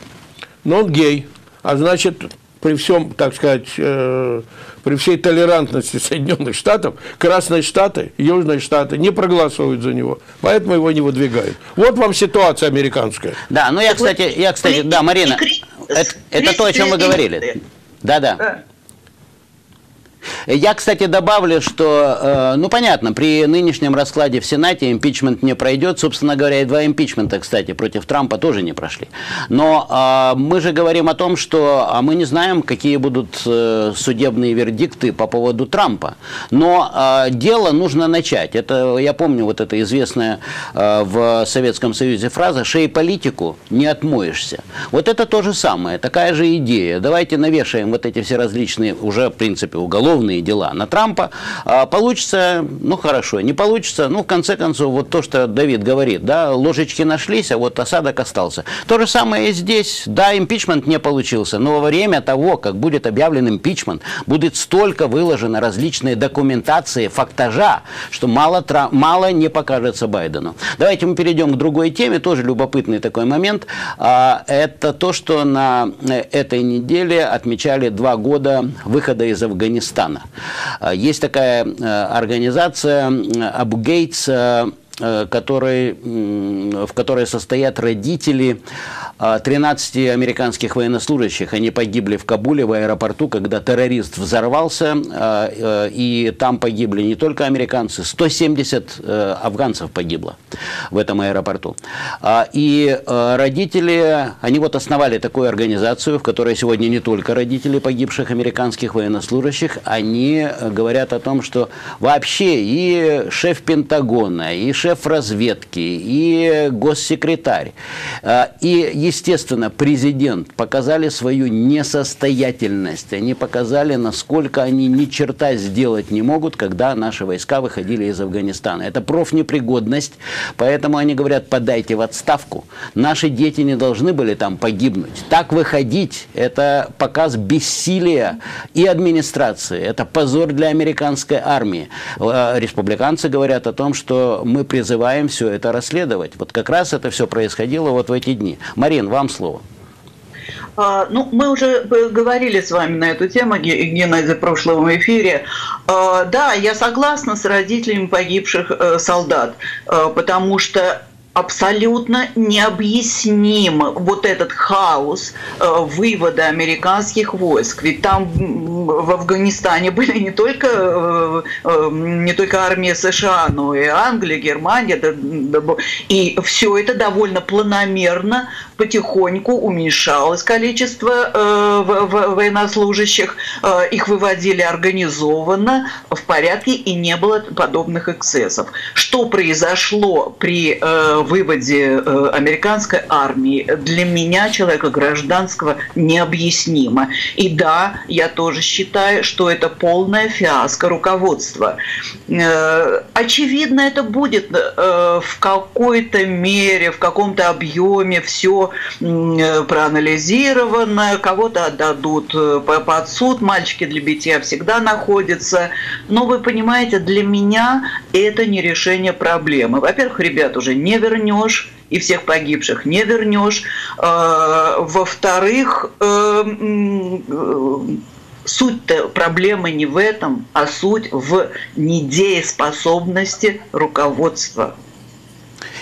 Но он гей. А значит, при всем, так сказать, при всей толерантности Соединенных Штатов, Красные Штаты, Южные Штаты не проголосуют за него, поэтому его не выдвигают. Вот вам ситуация американская. Да, ну я, кстати, да, Марина, это то, о чем мы говорили. Да. Я, кстати, добавлю, что, ну, понятно, при нынешнем раскладе в Сенате импичмент не пройдет. Собственно говоря, и 2 импичмента, кстати, против Трампа тоже не прошли. Но мы же говорим о том, что мы не знаем, какие будут судебные вердикты по поводу Трампа. Но дело нужно начать. Это, я помню, вот эта известная в Советском Союзе фраза «шей политику, не отмоешься». Вот это то же самое, такая же идея. Давайте навешаем вот эти все различные уже, в принципе, уголовные дела на Трампа. Получится, ну хорошо, не получится, ну в конце концов, вот то, что Давид говорит, да, ложечки нашлись, а вот осадок остался. То же самое и здесь, да, импичмент не получился, но во время того, как будет объявлен импичмент, будет столько выложено различные документации, фактажа, что мало не покажется Байдену. Давайте мы перейдем к другой теме, тоже любопытный такой момент, это то, что на этой неделе отмечали 2 года выхода из Афганистана. Есть такая организация «Абгейтс», в которой состоят родители 13 американских военнослужащих, они погибли в Кабуле, в аэропорту, когда террорист взорвался, и там погибли не только американцы, 170 афганцев погибло в этом аэропорту. И родители, они вот основали такую организацию, в которой сегодня не только родители погибших американских военнослужащих, они говорят о том, что вообще и шеф Пентагона, и шеф разведки, и госсекретарь, и естественно, президент показали свою несостоятельность. Они показали, насколько они ни черта сделать не могут, когда наши войска выходили из Афганистана. Это профнепригодность, поэтому они говорят, подайте в отставку. Наши дети не должны были там погибнуть. Так выходить – это показ бессилия и администрации. Это позор для американской армии. Республиканцы говорят о том, что мы призываем все это расследовать. Вот как раз это все происходило вот в эти дни. Марин, вам слово. Ну, мы уже говорили с вами на эту тему, Геннадий, в прошлом эфире. Да, я согласна с родителями погибших солдат, потому что абсолютно необъясним вот этот хаос вывода американских войск. Ведь там в Афганистане были не только армия США, но и Англия, Германия. И все это довольно планомерно, потихоньку уменьшалось количество военнослужащих. Их выводили организованно, в порядке, и не было подобных эксцессов. Что произошло при выводе американской армии, для меня, человека гражданского, необъяснимо. И да, я тоже считаю, что это полная фиаско руководства. Очевидно, это будет в какой-то мере, в каком-то объеме все проанализировано, кого-то отдадут под суд, мальчики для битья всегда находятся. Но вы понимаете, для меня это не решение проблемы. Во-первых, ребят уже не вернешь, и всех погибших не вернешь. Во-вторых, суть-то проблемы не в этом, а суть в недееспособности руководства.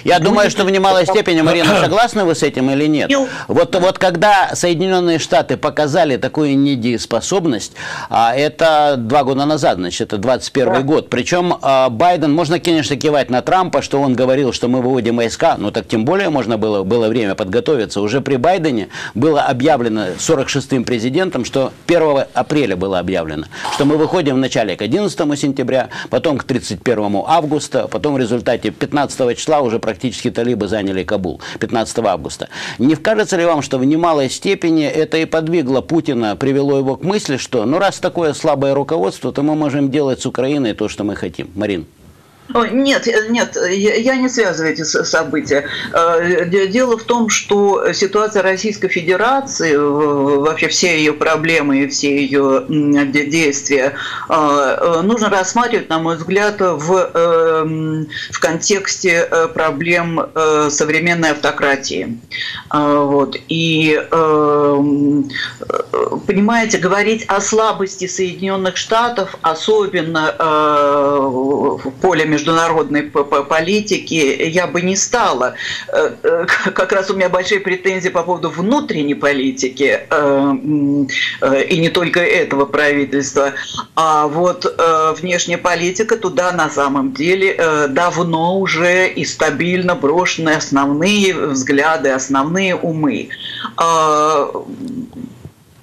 Я думаю, что в немалой степени, Марина, согласны вы с этим или нет? Вот когда Соединенные Штаты показали такую недееспособность, это 2 года назад, значит, это 21 год. Причем Байден, можно, конечно, кивать на Трампа, что он говорил, что мы выводим войска, но так тем более можно было время подготовиться. Уже при Байдене было объявлено 46-м президентом, что 1 апреля было объявлено, что мы выходим вначале к 11 сентября, потом к 31 августа, потом в результате 15 числа уже практически талибы заняли Кабул 15 августа. Не кажется ли вам, что в немалой степени это и подвигло Путина, привело его к мысли, что ну раз такое слабое руководство, то мы можем делать с Украиной то, что мы хотим? Марин. Нет, нет, я не связываю эти события. Дело в том, что ситуация Российской Федерации, вообще все ее проблемы и все ее действия, нужно рассматривать, на мой взгляд, в контексте проблем современной автократии. Вот. И, понимаете, говорить о слабости Соединенных Штатов, особенно в поле международной политики, я бы не стала. Как раз у меня большие претензии по поводу внутренней политики и не только этого правительства. А вот внешняя политика, туда на самом деле давно уже и стабильно брошены основные взгляды, основные умы.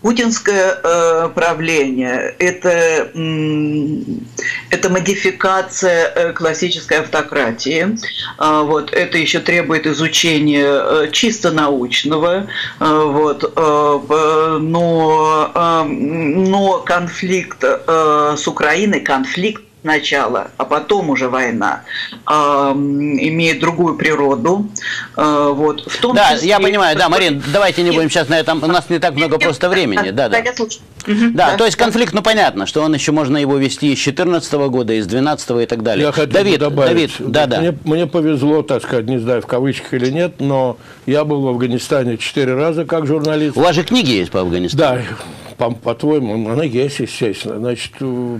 Путинское правление – это модификация классической автократии. Вот, это еще требует изучения чисто научного. Вот, но конфликт с Украиной, конфликт начала, а потом уже война, имеет другую природу. Вот. В том да, числе... я понимаю, да, Марин, давайте не будем сейчас на этом, у нас не так много просто времени. Да, да. Да, то есть конфликт, ну понятно, что он еще можно его вести из 2014 года, из 2012 и так далее. Я хотел бы добавить, да. Мне повезло, так сказать, не знаю, в кавычках или нет, но я был в Афганистане 4 раза как журналист. У вас же книги есть по Афганистану? Да. по-твоему, она есть, естественно. Значит,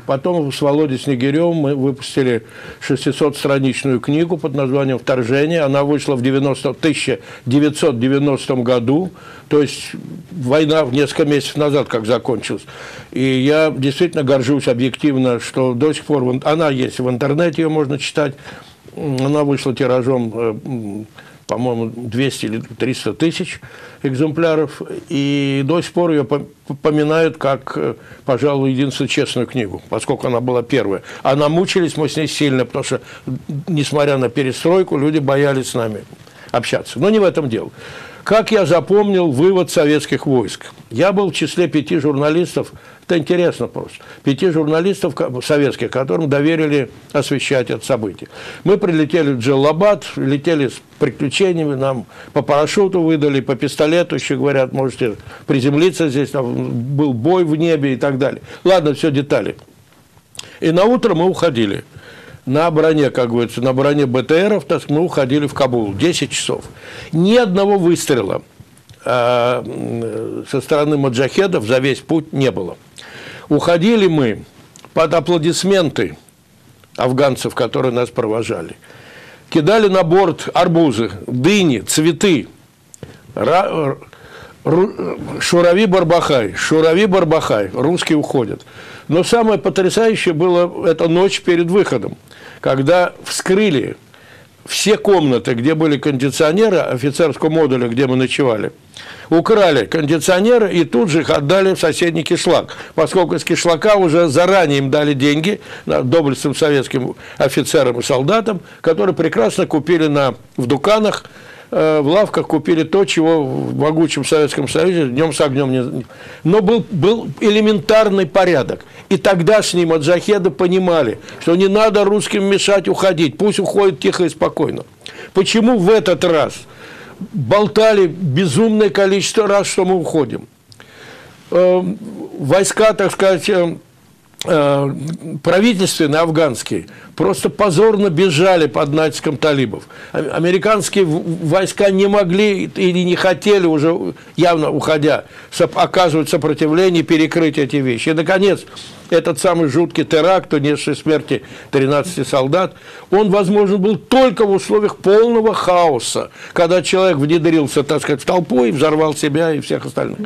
потом с Володей Снегиревым мы выпустили 600-страничную книгу под названием «Вторжение». Она вышла в 1990 году, то есть война в несколько месяцев назад как закончилась. И я действительно горжусь объективно, что до сих пор она есть в интернете, ее можно читать. Она вышла тиражом, по-моему, 200 или 300 тысяч экземпляров, и до сих пор ее поминают как, пожалуй, единственную честную книгу, поскольку она была первая. А намучились мы с ней сильно, потому что, несмотря на перестройку, люди боялись с нами общаться. Но не в этом дело. Как я запомнил вывод советских войск? Я был в числе 5 журналистов, это интересно просто, 5 журналистов советских, которым доверили освещать это событие. Мы прилетели в Джалабад, летели с приключениями, нам по парашюту выдали, по пистолету еще говорят, можете приземлиться здесь, там был бой в небе и так далее. Ладно, все детали. И на утро мы уходили. На броне, как говорится, на броне БТРов, так мы уходили в Кабул, 10 часов. Ни одного выстрела со стороны маджахедов за весь путь не было. Уходили мы под аплодисменты афганцев, которые нас провожали. Кидали на борт арбузы, дыни, цветы. Шурави-Барбахай, Шурави-Барбахай, русские уходят. Но самое потрясающее было эта ночь перед выходом, когда вскрыли все комнаты, где были кондиционеры, офицерского модуля, где мы ночевали, украли кондиционеры и тут же их отдали в соседний кишлак, поскольку из кишлака уже заранее им дали деньги доблестным советским офицерам и солдатам, которые прекрасно купили в дуканах, в лавках купили то, чего в могучем Советском Союзе днем с огнем не... Но был элементарный порядок. И тогдашние маджахеды понимали, что не надо русским мешать уходить, пусть уходят тихо и спокойно. Почему в этот раз болтали безумное количество раз, что мы уходим? Войска, так сказать, правительственные, афганские, просто позорно бежали под натиском талибов. Американские войска не могли или не хотели уже, явно уходя, оказывать сопротивление и перекрыть эти вещи. И, наконец, этот самый жуткий теракт, унесший смерти 13 солдат, он возможен был только в условиях полного хаоса, когда человек внедрился, так сказать, в толпу и взорвал себя и всех остальных.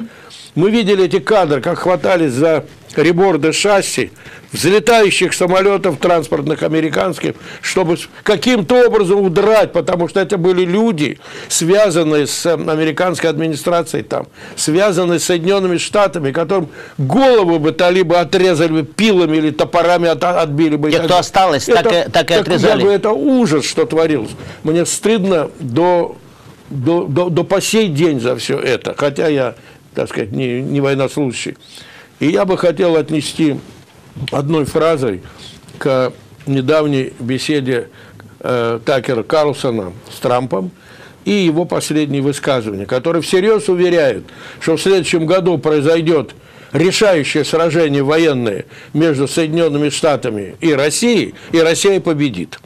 Мы видели эти кадры, как хватались за реборды шасси взлетающих самолетов транспортных американских, чтобы каким-то образом удрать, потому что это были люди, связанные с американской администрацией там, связанные с Соединенными Штатами, которым голову бы талибы отрезали пилами или топорами отбили бы. Те, кто осталось, так и отрезали. Это ужас, что творилось. Мне стыдно до по сей день за все это, хотя я, так сказать, не военнослужащий. И я бы хотел отнести одной фразой к недавней беседе Такера Карлсона с Трампом и его последние высказывания, которые всерьез уверяют, что в следующем году произойдет решающее сражение военное между Соединенными Штатами и Россия победит.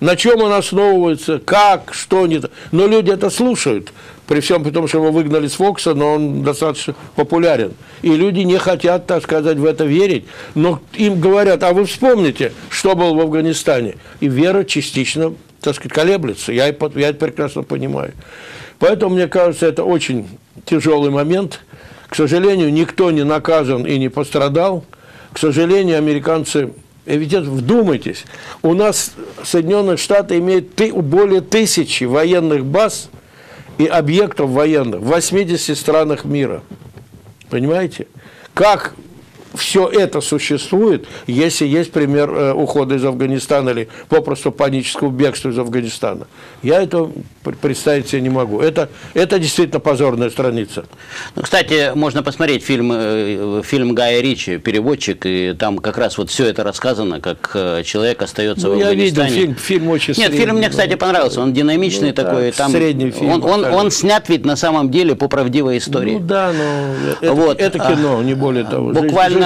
На чем он основывается, как, что, не так. Но люди это слушают. При всем при том, что его выгнали с Фокса, но он достаточно популярен. И люди не хотят, так сказать, в это верить. Но им говорят, а вы вспомните, что было в Афганистане. И вера частично, так сказать, колеблется. Я это прекрасно понимаю. Поэтому, мне кажется, это очень тяжелый момент. К сожалению, никто не наказан и не пострадал. К сожалению, американцы... Ведь вдумайтесь, у нас Соединенные Штаты имеют более 1000 военных баз, и объектов военных в 80 странах мира. Понимаете? Как все это существует, если есть пример ухода из Афганистана или попросту панического бегства из Афганистана? Я это представить себе не могу. Это действительно позорная страница. Ну, кстати, можно посмотреть фильм Гая Ричи «Переводчик», и там как раз вот все это рассказано, как человек остается в Афганистане. Я видел фильм очень средний. Нет, фильм мне, кстати, понравился. Он динамичный такой. Там средний фильм. Он снят ведь на самом деле по правдивой истории. Ну да, но это кино, не более того. Буквально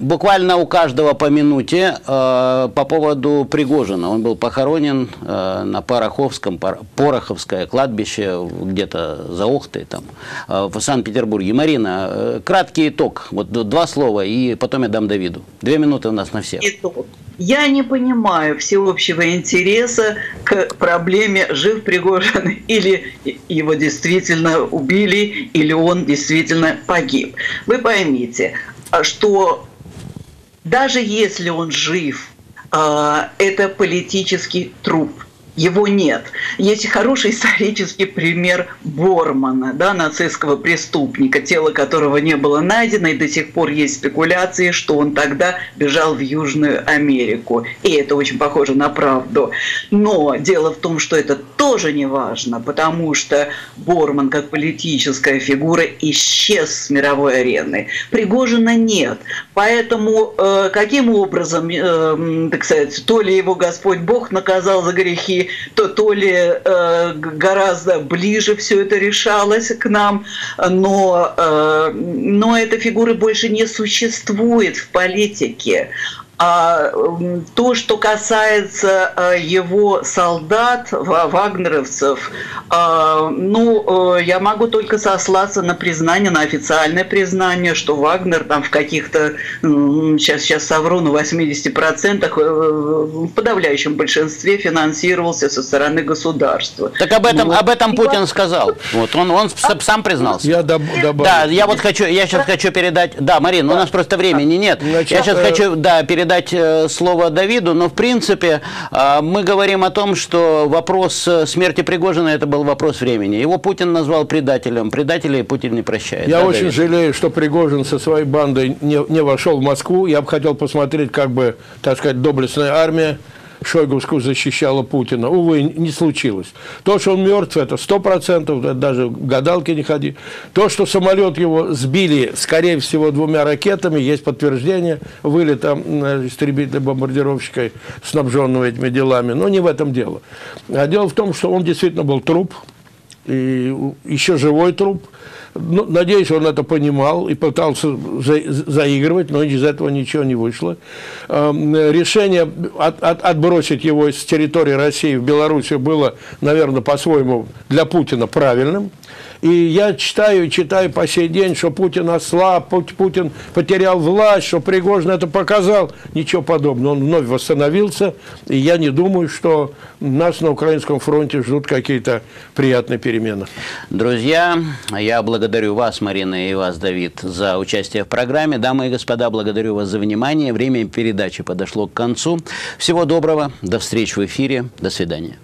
буквально у каждого по минуте по поводу Пригожина. Он был похоронен на Пороховское кладбище, где-то за Охтой, там, в Санкт-Петербурге. Марина, краткий итог, вот два слова, и потом я дам Давиду. 2 минуты у нас на всех. Итог. Я не понимаю всеобщего интереса к проблеме, жив Пригожин или его действительно убили, или он действительно погиб. Вы поймите, что даже если он жив, это политический труп. Его нет. Есть хороший исторический пример Бормана, да, нацистского преступника, тело которого не было найдено, и до сих пор есть спекуляции, что он тогда бежал в Южную Америку. И это очень похоже на правду. Но дело в том, что это тоже не важно, потому что Борман как политическая фигура исчез с мировой арены. Пригожина нет. Поэтому каким образом, так сказать, то ли его Господь Бог наказал за грехи, то ли гораздо ближе все это решалось к нам, но этой фигуры больше не существует в политике. А то, что касается его солдат, вагнеровцев, ну, я могу только сослаться на признание, на официальное признание, что Вагнер там в каких-то, сейчас совру, на 80%, в подавляющем большинстве финансировался со стороны государства. Так об этом Путин сказал. Вот он сам признался. Я добавлю. Да, я сейчас хочу передать. Да, Марина, у нас просто времени нет. Я сейчас хочу передать слово Давиду, но в принципе мы говорим о том, что вопрос смерти Пригожина — это был вопрос времени. Его Путин назвал предателем. Предателей Путин не прощает. Я очень жалею, что Пригожин со своей бандой не вошел в Москву. Я бы хотел посмотреть, как бы, так сказать, доблестная армия шойгушку защищала Путина. Увы, не случилось. То, что он мертв, это 100%, даже гадалки не ходи. То, что самолет его сбили, скорее всего, 2 ракетами, есть подтверждение вылета истребителя-бомбардировщика, снабженного этими делами. Но не в этом дело. А дело в том, что он действительно был труп, и еще живой труп. Ну, надеюсь, он это понимал и пытался заигрывать, но из этого ничего не вышло. Решение отбросить его с территории России в Белоруссию было, наверное, по-своему для Путина правильным. И я читаю по сей день, что Путин ослаб, Путин потерял власть, что Пригожин это показал. Ничего подобного. Он вновь восстановился. И я не думаю, что нас на украинском фронте ждут какие-то приятные перемены. Друзья, я благодарю вас, Марина, и вас, Давид, за участие в программе. Дамы и господа, благодарю вас за внимание. Время передачи подошло к концу. Всего доброго. До встречи в эфире. До свидания.